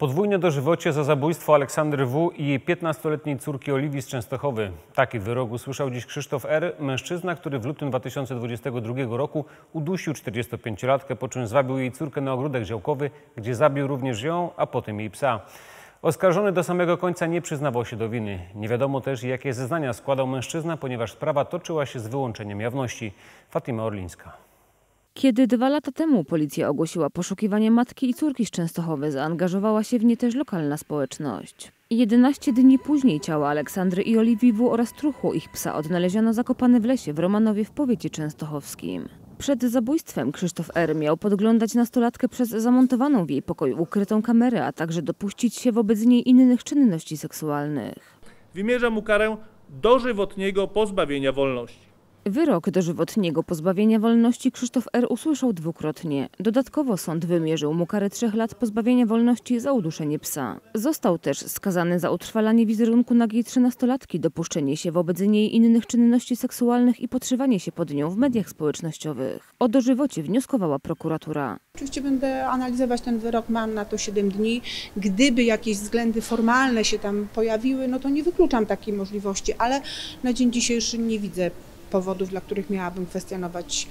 Podwójne dożywocie za zabójstwo Aleksandry W. i jej 15-letniej córki Oliwii z Częstochowy. Taki wyrok usłyszał dziś Krzysztof R., mężczyzna, który w lutym 2022 roku udusił 45-latkę, po czym zwabił jej córkę na ogródek działkowy, gdzie zabił również ją, a potem jej psa. Oskarżony do samego końca nie przyznawał się do winy. Nie wiadomo też, jakie zeznania składał mężczyzna, ponieważ sprawa toczyła się z wyłączeniem jawności. Fatima Orlińska. Kiedy 2 lata temu policja ogłosiła poszukiwanie matki i córki z Częstochowy, zaangażowała się w nie też lokalna społeczność. 11 dni później ciała Aleksandry i Oliwii W. oraz truchło ich psa odnaleziono zakopane w lesie w Romanowie w powiecie częstochowskim. Przed zabójstwem Krzysztof R. miał podglądać nastolatkę przez zamontowaną w jej pokoju ukrytą kamerę, a także dopuścić się wobec niej innych czynności seksualnych. Wymierza mu karę dożywotniego pozbawienia wolności. Wyrok dożywotniego pozbawienia wolności Krzysztof R. usłyszał dwukrotnie. Dodatkowo sąd wymierzył mu karę 3 lat pozbawienia wolności za uduszenie psa. Został też skazany za utrwalanie wizerunku nagiej 13-latki, dopuszczenie się wobec niej innych czynności seksualnych i podszywanie się pod nią w mediach społecznościowych. O dożywocie wnioskowała prokuratura. Oczywiście będę analizować ten wyrok, mam na to 7 dni. Gdyby jakieś względy formalne się tam pojawiły, no to nie wykluczam takiej możliwości, ale na dzień dzisiejszy nie widzę powodów, dla których miałabym kwestionować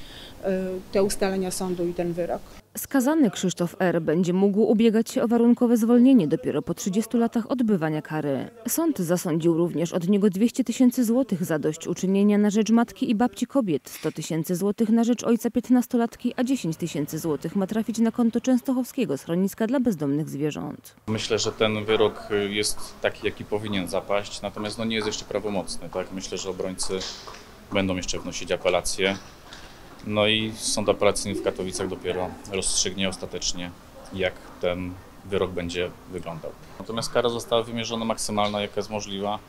te ustalenia sądu i ten wyrok. Skazany Krzysztof R. będzie mógł ubiegać się o warunkowe zwolnienie dopiero po 30 latach odbywania kary. Sąd zasądził również od niego 200 000 złotych zadośćuczynienia na rzecz matki i babci kobiet, 100 000 złotych na rzecz ojca 15-latki, a 10 000 złotych ma trafić na konto Częstochowskiego Schroniska dla bezdomnych zwierząt. Myślę, że ten wyrok jest taki, jaki powinien zapaść, natomiast nie jest jeszcze prawomocny. Tak? Myślę, że obrońcy będą jeszcze wnosić apelacje. No i Sąd Apelacyjny w Katowicach dopiero rozstrzygnie ostatecznie, jak ten wyrok będzie wyglądał. Natomiast kara została wymierzona maksymalna, jaka jest możliwa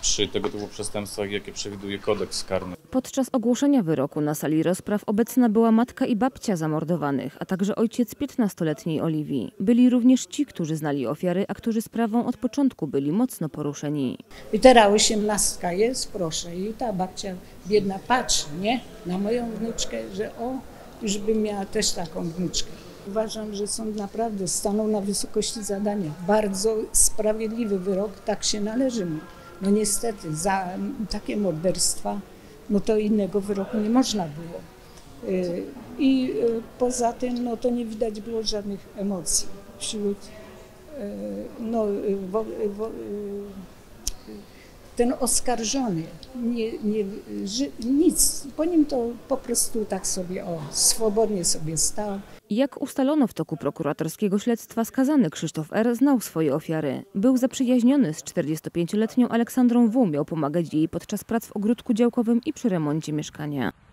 przy tego typu przestępstwach, jakie przewiduje kodeks karny. Podczas ogłoszenia wyroku na sali rozpraw obecna była matka i babcia zamordowanych, a także ojciec 15-letniej Oliwii. Byli również ci, którzy znali ofiary, a którzy sprawą od początku byli mocno poruszeni. I teraz 18 jest, proszę, i ta babcia biedna patrzy, nie? Na moją wnuczkę, że już bym miała też taką wnuczkę. Uważam, że sąd naprawdę stanął na wysokości zadania. Bardzo sprawiedliwy wyrok, tak się należy mu. No niestety, za takie morderstwa, no to innego wyroku nie można było. I poza tym, no to nie widać było żadnych emocji wśród, ten oskarżony, nic, po nim to po prostu tak sobie, swobodnie sobie stał. Jak ustalono w toku prokuratorskiego śledztwa, skazany Krzysztof R. znał swoje ofiary. Był zaprzyjaźniony z 45-letnią Aleksandrą W., miał pomagać jej podczas prac w ogródku działkowym i przy remoncie mieszkania.